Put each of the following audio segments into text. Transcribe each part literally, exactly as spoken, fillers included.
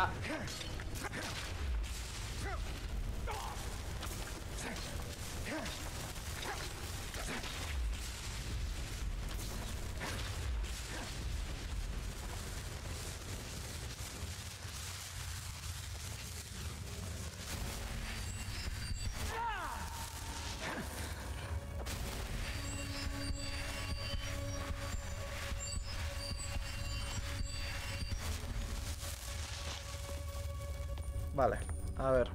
Ah. Vale, a ver.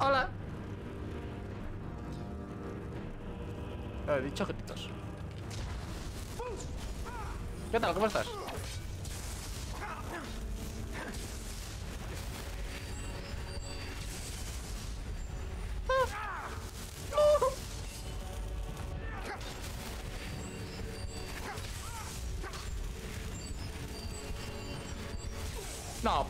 Hola. He dicho gritos. ¿Qué tal? ¿Cómo estás? No.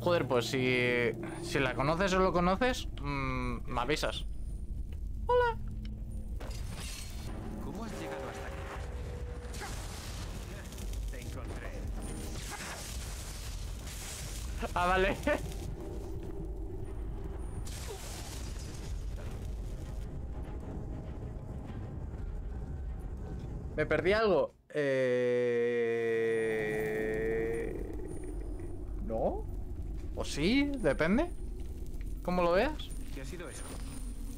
Joder, pues si, si la conoces o lo conoces, mmm, me avisas. Hola. ¿Cómo has llegado hasta aquí? Te encontré. Ah, vale. ¿Me perdí algo? Eh... ¿No? ¿O sí? Depende. ¿Cómo lo veas? ¿Qué ha sido eso?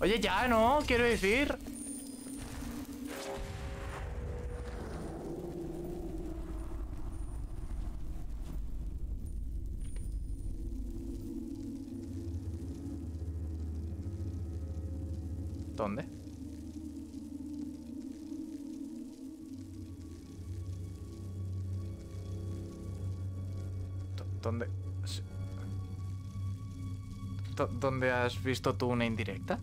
Oye, ya, ¿no? Quiero decir... ¿Dónde? ¿Dónde? ¿Dónde has visto tú una indirecta?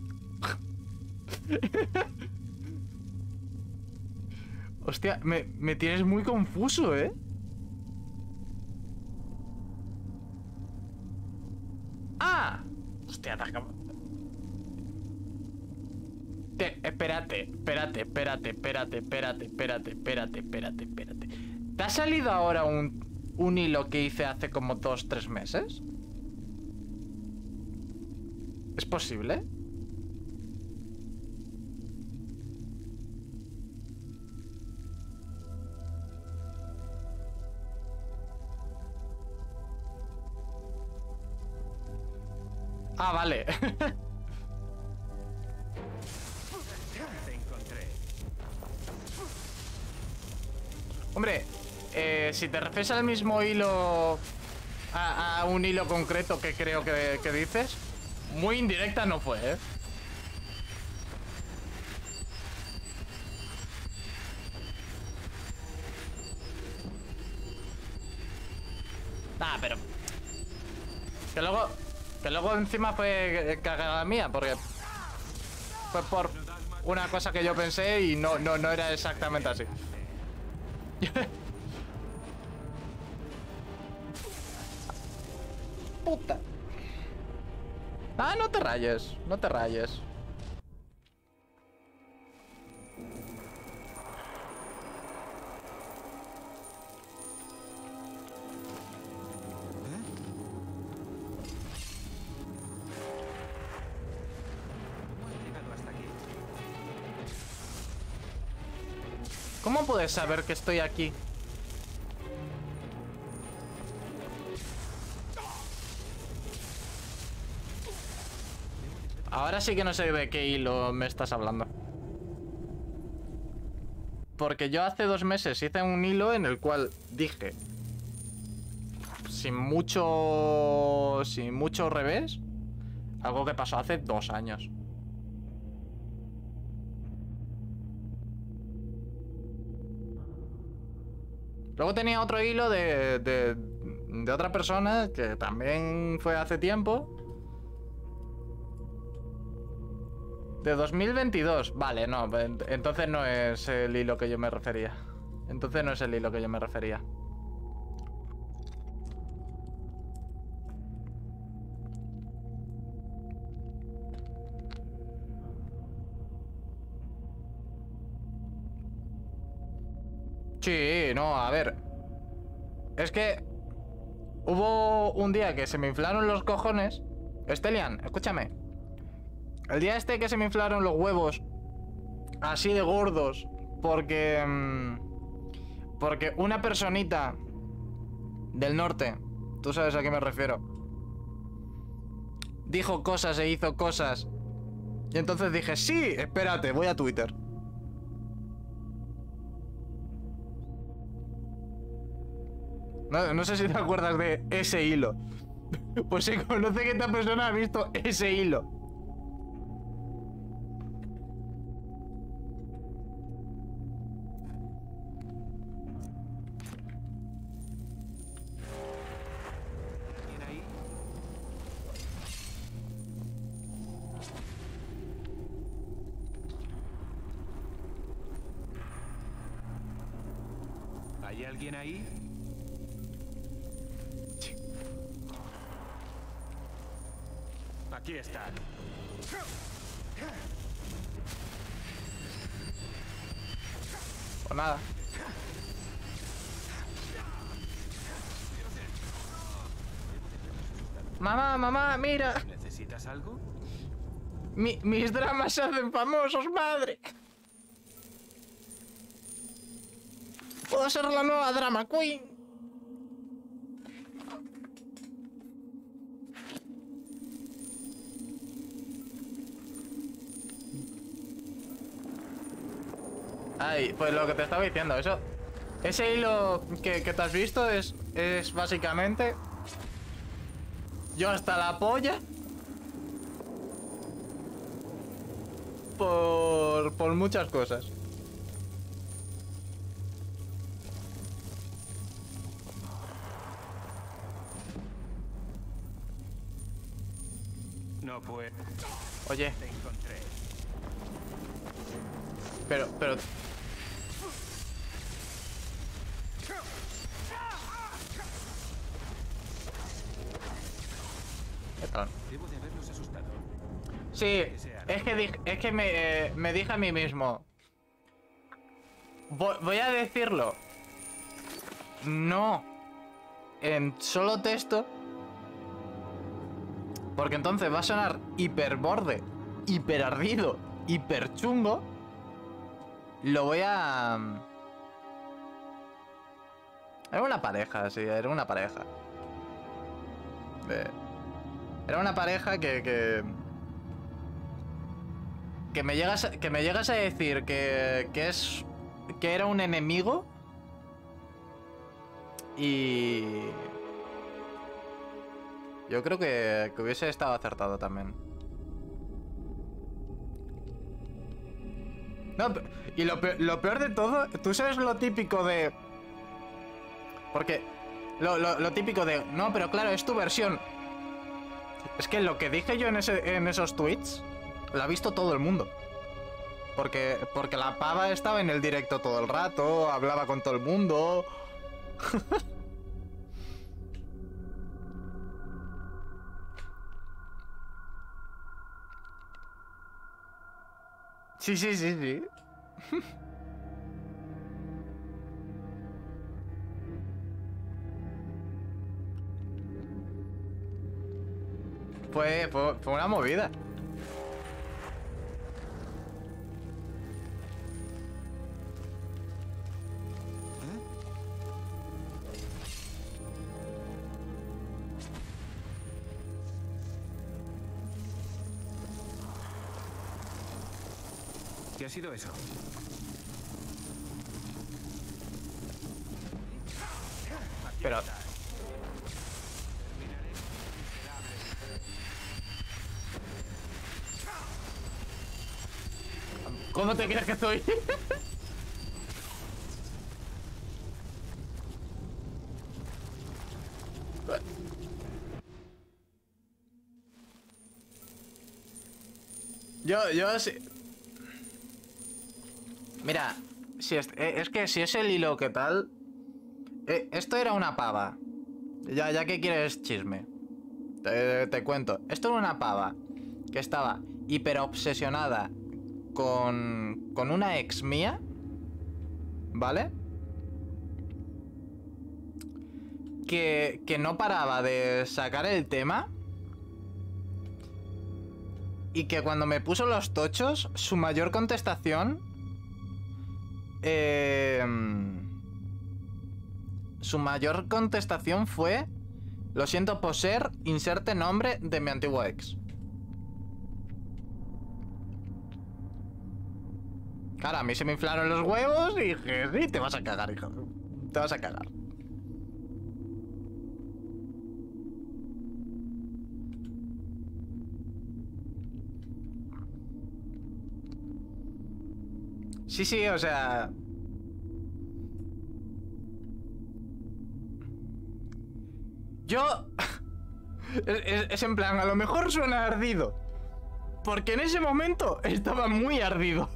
Hostia, me, me tienes muy confuso, ¿eh? ¡Ah! Hostia, te acabo... Te, espérate, espérate, espérate, espérate, espérate, espérate, espérate, espérate, espérate. ¿Te ha salido ahora un... un hilo que hice hace como dos, tres meses? ¿Es posible? Ah, vale. Te encontré. Hombre, Eh, si te refieres al mismo hilo, a, a un hilo concreto que creo que, que dices, muy indirecta no fue, ¿eh? Ah, pero... Que luego... Que luego encima fue cagada mía, porque... Fue por una cosa que yo pensé y no, no, no era exactamente así. Puta. Ah, no te rayes, no te rayes. ¿Cómo puedes saber que estoy aquí? Ahora sí que no sé de qué hilo me estás hablando. Porque yo hace dos meses hice un hilo en el cual dije, sin mucho, sin mucho revés, algo que pasó hace dos años. Luego tenía otro hilo de, de, de otra persona que también fue hace tiempo. De dos mil veintidós. Vale, no, entonces no es el hilo que yo me refería. Entonces no es el hilo que yo me refería. Sí, no, a ver. Es que hubo un día que se me inflaron los cojones. Stelian, escúchame. El día este que se me inflaron los huevos así de gordos porque mmm, porque una personita del norte, tú sabes a qué me refiero, dijo cosas e hizo cosas. Y entonces dije, sí, espérate, voy a Twitter. No, no sé si te acuerdas de ese hilo. Pues se conoce que esta persona ha visto ese hilo. ¿Hay alguien ahí? Aquí está. Pues nada. Mamá, mamá, mira. ¿Necesitas algo? Mi, mis dramas se hacen famosos, madre. Puedo ser la nueva drama queen. Ay, pues lo que te estaba diciendo, eso. Ese hilo que, que te has visto es, es básicamente yo hasta la polla por, por muchas cosas. No puede. Oye. Te encontré. Pero, pero... Sí, es que, dije, es que me, eh, me dije a mí mismo, voy, voy a decirlo, no en solo texto, porque entonces va a sonar hiper borde, hiper ardido, hiper chungo. Lo voy a... Era una pareja, sí, era una pareja. Eh... Era una pareja que, que... Que me llegas a, que me llegas a decir que, que es... Que era un enemigo. Y... Yo creo que, que hubiese estado acertado también. No, y lo peor, lo peor de todo... Tú sabes lo típico de... Porque... Lo, lo, lo típico de... No, pero claro, es tu versión. Es que lo que dije yo en, ese, en esos tweets lo ha visto todo el mundo. Porque, porque la pava estaba en el directo todo el rato, hablaba con todo el mundo. Sí, sí, sí, sí. Fue, fue, fue una movida. ¿Qué ha sido eso? Pero... ¿cómo te crees que estoy? Yo, yo sí. Mira, si es, eh, es que si es el hilo que tal... Eh, esto era una pava. Ya, ya que quieres chisme. Te, te cuento. Esto era una pava que estaba hiper obsesionada con, con una ex mía. ¿Vale? Que, que no paraba de sacar el tema. Y que cuando me puso los tochos, su mayor contestación... Eh, su mayor contestación fue... Lo siento por ser, inserte nombre de mi antigua ex. Claro, a mí se me inflaron los huevos y dije, sí, te vas a cagar, hijo. Te vas a cagar. Sí, sí, o sea... Yo... es, es, es en plan, a lo mejor suena ardido. Porque en ese momento estaba muy ardido.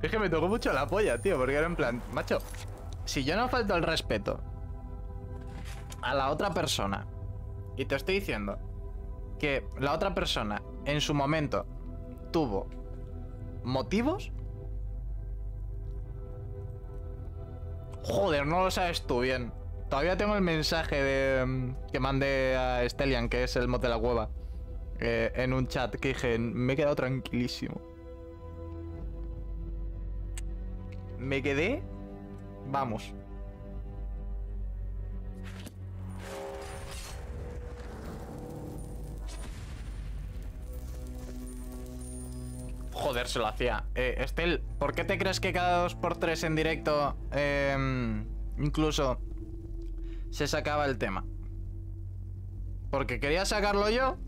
Es que me tocó mucho la polla, tío, porque era en plan... Macho, si yo no falto el respeto a la otra persona, y te estoy diciendo que la otra persona en su momento tuvo... ¿motivos? Joder, no lo sabes tú bien. Todavía tengo el mensaje de, que mandé a Stelian, que es el mod de la hueva, eh, en un chat, que dije, me he quedado tranquilísimo. Me quedé... Vamos. Joder, se lo hacía. Eh, Estel, ¿por qué te crees que cada dos por tres en directo eh, incluso se sacaba el tema? ¿Porque quería sacarlo yo?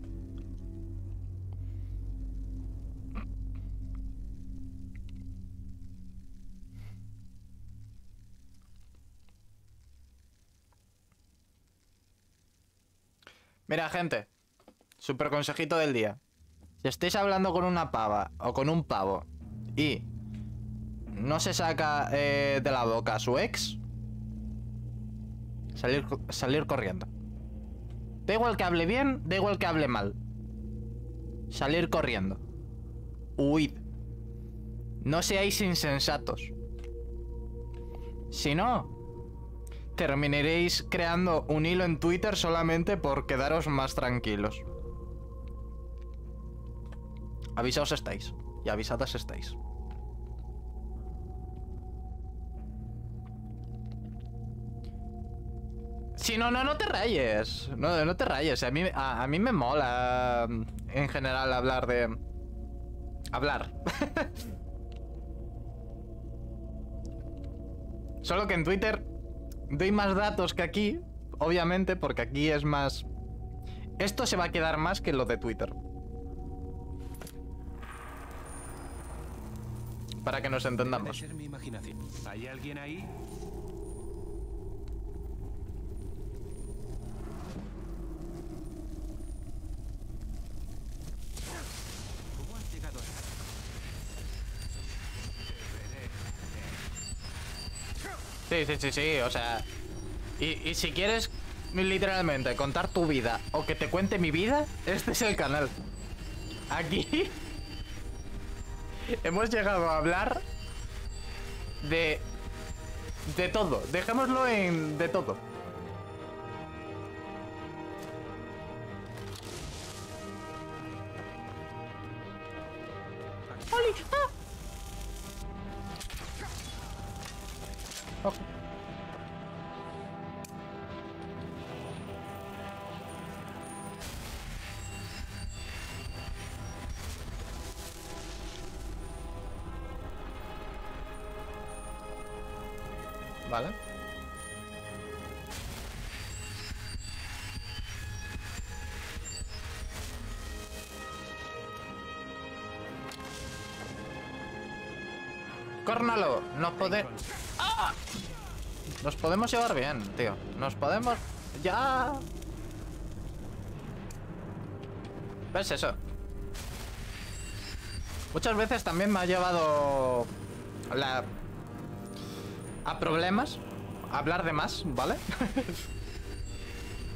Mira, gente, super consejito del día. Si estáis hablando con una pava o con un pavo y no se saca eh, de la boca a su ex, salir, salir corriendo. Da igual que hable bien, da igual que hable mal. Salir corriendo. Huid. No seáis insensatos. Si no, terminaréis creando un hilo en Twitter solamente por quedaros más tranquilos. Avisaos estáis. Y avisadas estáis. Sí, no, no, no te rayes. No, no te rayes. A mí, a, a mí me mola en general hablar de... Hablar. Solo que en Twitter doy más datos que aquí. Obviamente, porque aquí es más... Esto se va a quedar más que lo de Twitter. Para que nos entendamos. ¿Hay alguien ahí? ¿Cómo has llegado a... Sí, sí, sí, sí, o sea... Y, y si quieres, literalmente, contar tu vida o que te cuente mi vida, este es el canal. Aquí... Hemos llegado a hablar de... de todo. Dejémoslo en... de todo. ¡Oli! ¡Ah! Oh. Vale. ¡Kornalo! Nos podemos... ¡Ah! Nos podemos llevar bien, tío. Nos podemos... ¡Ya! ¿Ves eso? Muchas veces también me ha llevado... La... a problemas. A hablar de más, ¿vale?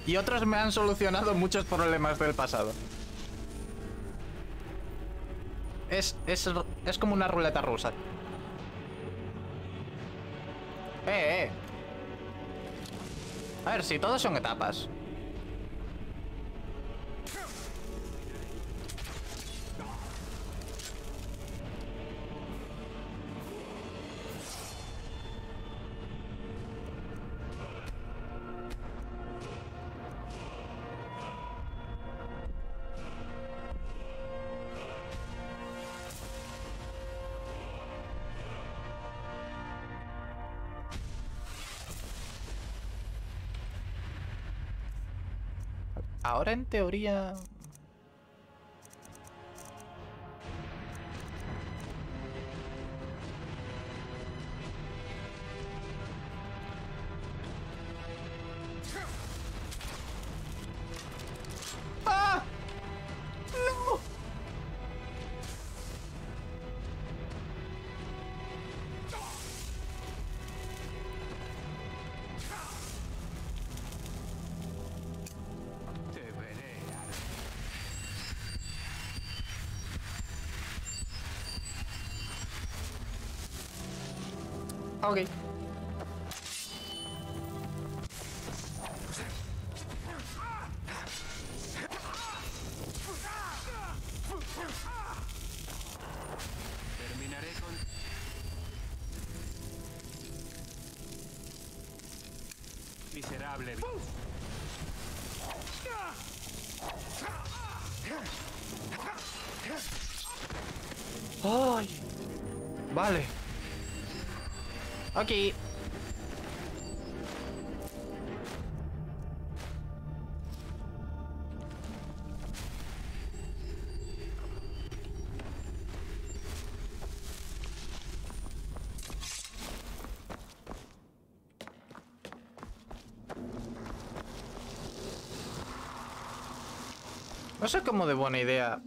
Y otros me han solucionado muchos problemas del pasado. Es, es, es como una ruleta rusa. Eh, eh. A ver, si todos son etapas. Ahora en teoría... ¡Ah! ¡No! Ok. Terminaré con... Miserable. Ay. Vale. Ok. No sé cómo de buena idea.